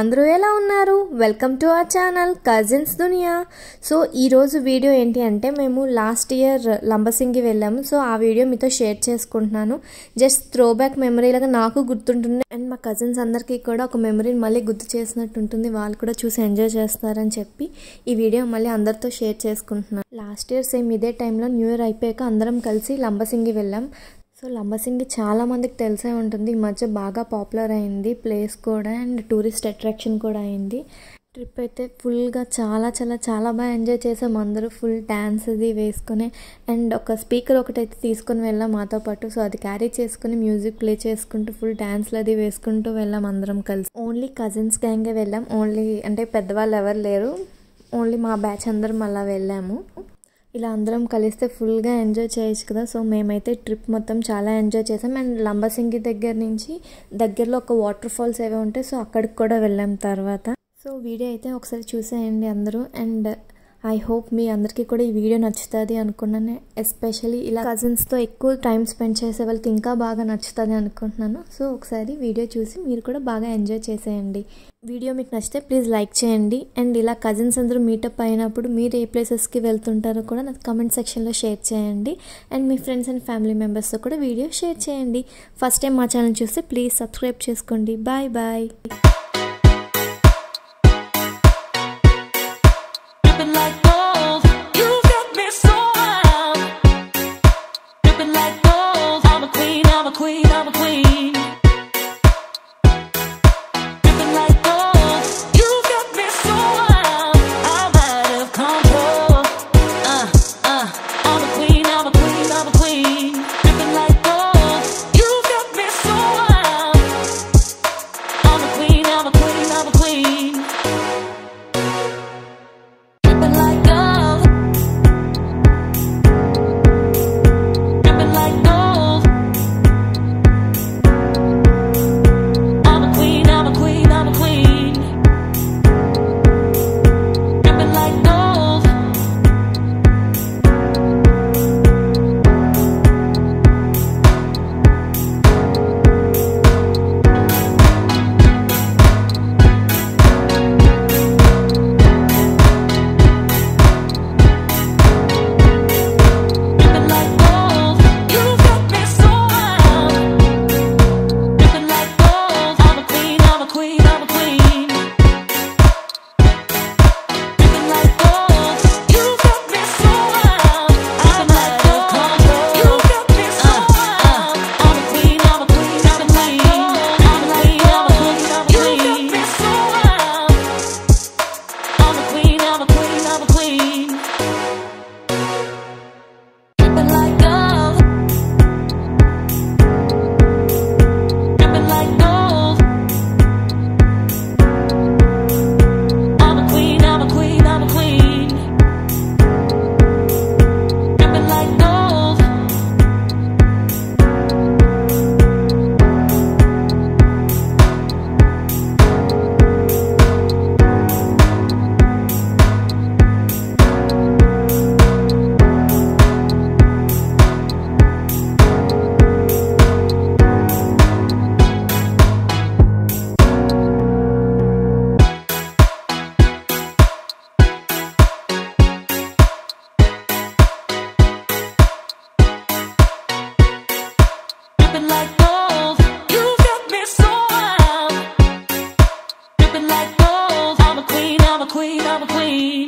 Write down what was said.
అందరూ ఎలా ఉన్నారు? Welcome to our channel cousins దునియా. సో ఈరోజు వీడియో ఏంటి అంటే, మేము లాస్ట్ ఇయర్ లంబసింగి వెళ్ళాము. సో ఆ వీడియో మీతో షేర్ చేసుకుంటున్నాను. జస్ట్ త్రో బ్యాక్ మెమరీ లాగా నాకు గుర్తుంటుంది, అండ్ మా కజిన్స్ అందరికీ కూడా ఒక మెమరీని మళ్ళీ గుర్తు చేసినట్టు ఉంటుంది. వాళ్ళు కూడా చూసి ఎంజాయ్ చేస్తారని చెప్పి ఈ వీడియో మళ్ళీ అందరితో షేర్ చేసుకుంటున్నాను. లాస్ట్ ఇయర్ సేమ్ ఇదే టైంలో న్యూ ఇయర్ అయిపోయాక అందరం కలిసి లంబసింగి వెళ్ళాం. సో లంబసింగి చాలామందికి తెలిసే ఉంటుంది, ఈ మధ్య బాగా పాపులర్ అయింది ప్లేస్ కూడా, అండ్ టూరిస్ట్ అట్రాక్షన్ కూడా అయింది. ట్రిప్ అయితే ఫుల్గా చాలా చాలా చాలా బాగా ఎంజాయ్ చేసాం. అందరూ ఫుల్ డ్యాన్స్ అది వేసుకుని, అండ్ ఒక స్పీకర్ ఒకటైతే తీసుకొని వెళ్ళాం మాతో పాటు. సో అది క్యారీ చేసుకుని మ్యూజిక్ ప్లే చేసుకుంటూ ఫుల్ డ్యాన్స్లు అది వేసుకుంటూ వెళ్ళాం అందరం కలిసి. ఓన్లీ కజిన్స్ గ్యాంగే వెళ్ళాం, ఓన్లీ అంటే పెద్దవాళ్ళు ఎవరు లేరు, ఓన్లీ మా బ్యాచ్ అందరం అలా వెళ్ళాము. ఇలా అందరం కలిస్తే ఫుల్గా ఎంజాయ్ చేయొచ్చు కదా. సో మేమైతే ట్రిప్ మొత్తం చాలా ఎంజాయ్ చేసాం. అండ్ లంబసింగి దగ్గర నుంచి దగ్గరలో ఒక వాటర్ ఫాల్స్ ఏవో ఉంటాయి, సో అక్కడికి కూడా వెళ్ళాం తర్వాత. సో వీడియో అయితే ఒకసారి చూసేయండి అందరూ, అండ్ ఐ హోప్ మీ అందరికీ కూడా ఈ వీడియో నచ్చుతుంది అనుకున్నాను. ఎస్పెషల్లీ ఇలా కజిన్స్తో ఎక్కువ టైం స్పెండ్ చేసే వాళ్ళకి ఇంకా బాగా నచ్చుతుంది అనుకుంటున్నాను. సో ఒకసారి వీడియో చూసి మీరు కూడా బాగా ఎంజాయ్ చేసేయండి. వీడియో మీకు నచ్చితే ప్లీజ్ లైక్ చేయండి, అండ్ ఇలా కజిన్స్ అందరూ మీటప్ అయినప్పుడు మీరు ఏ ప్లేసెస్కి వెళ్తుంటారో కూడా నాకు కమెంట్ సెక్షన్లో షేర్ చేయండి, అండ్ మీ ఫ్రెండ్స్ అండ్ ఫ్యామిలీ మెంబర్స్తో కూడా వీడియో షేర్ చేయండి. ఫస్ట్ టైం మా ఛానల్ చూస్తే ప్లీజ్ సబ్స్క్రైబ్ చేసుకోండి. Bye bye. Like gold, you've got me so wild. Dripping like gold, I'm a queen, I'm a queen, I'm a queen. Dripping like gold, you've got me so wild. I'm out of control. I'm a queen, I'm a queen, I'm a queen. Dripping like gold, you've got me so wild. I'm a queen, I'm a queen, I'm a queen. Like gold, you've got me so wild. Dripping like gold, I'm a queen, I'm a queen, I'm a queen.